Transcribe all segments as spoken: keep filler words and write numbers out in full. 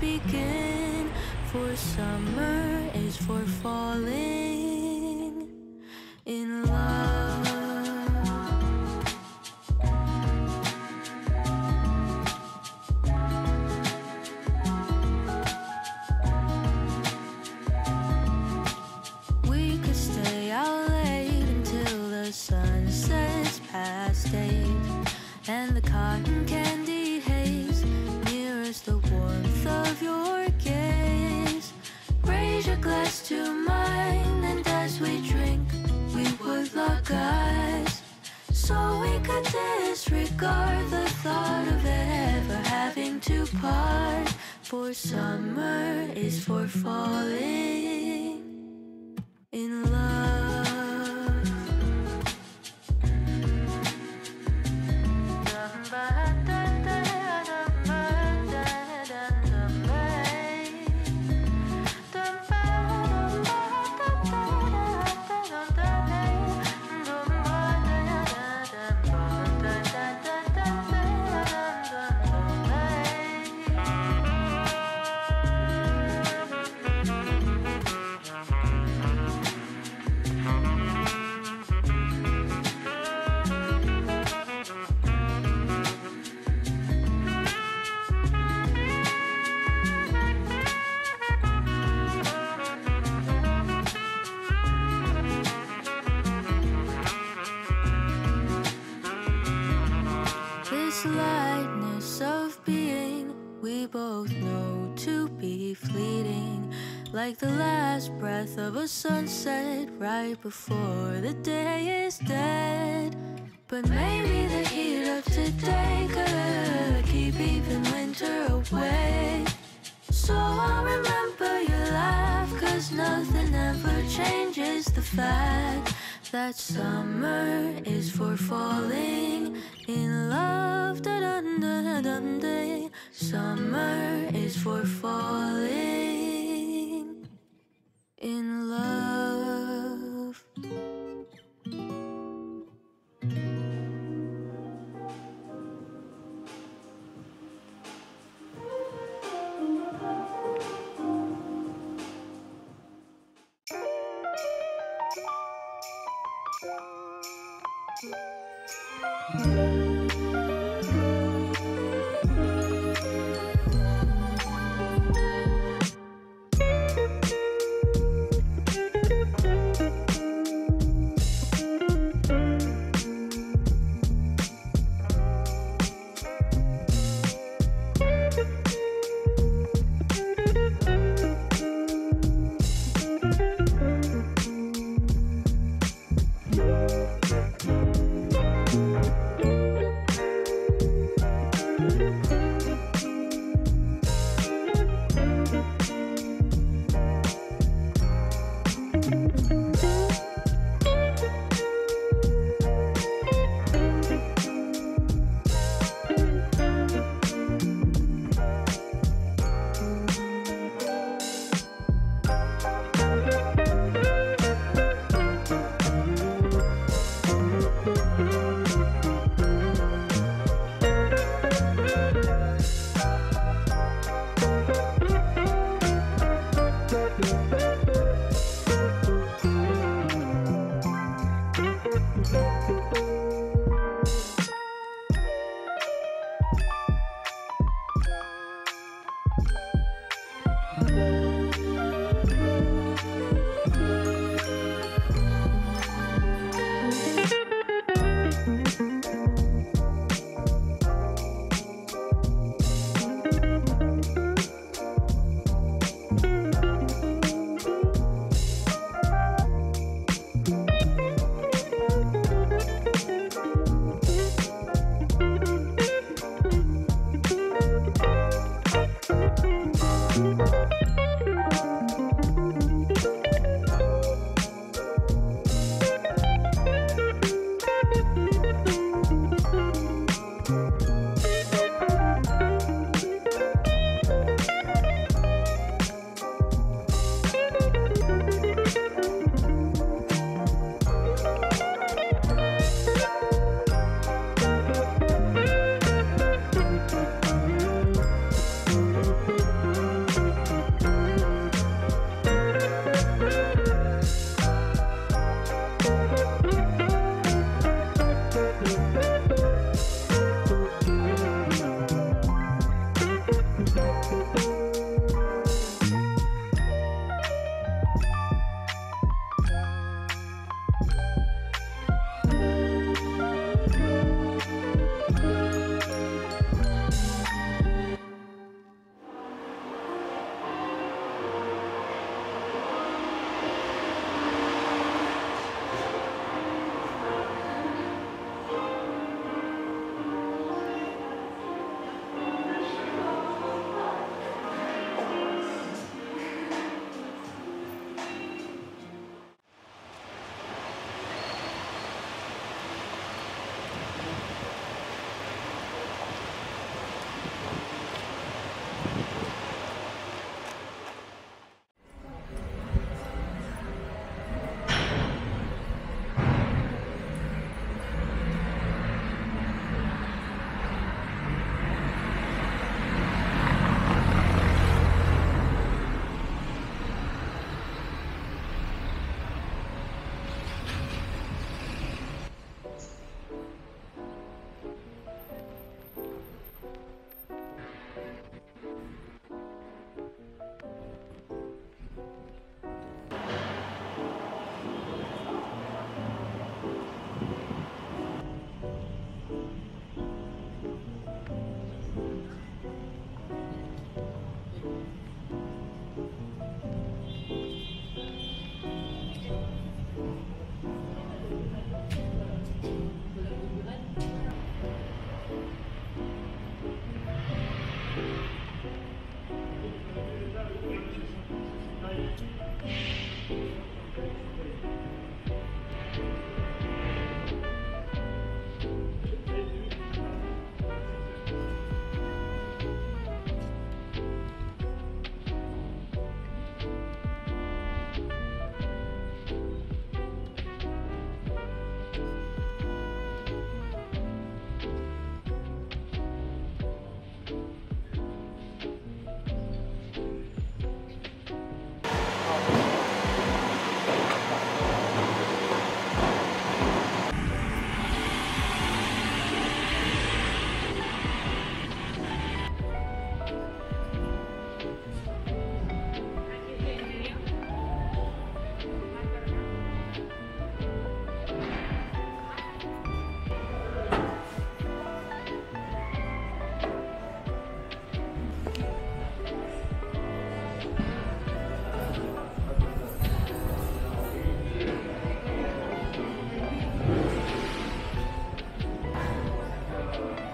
begin, for summer is for falling in love. We could stay out late until the sun sets past eight, and the cotton candy of your gaze. Raise your glass to mine, and as we drink, we would lock eyes, so we could disregard the thought of ever having to part, for summer is for falling in love. Like the last breath of a sunset, right before the day is dead. But maybe the heat of today could keep even winter away. So I'll remember your laugh, cause nothing ever changes the fact that summer is for falling in love. Da-dun-da-dun-day. Summer is for falling in love. Thank you.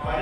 So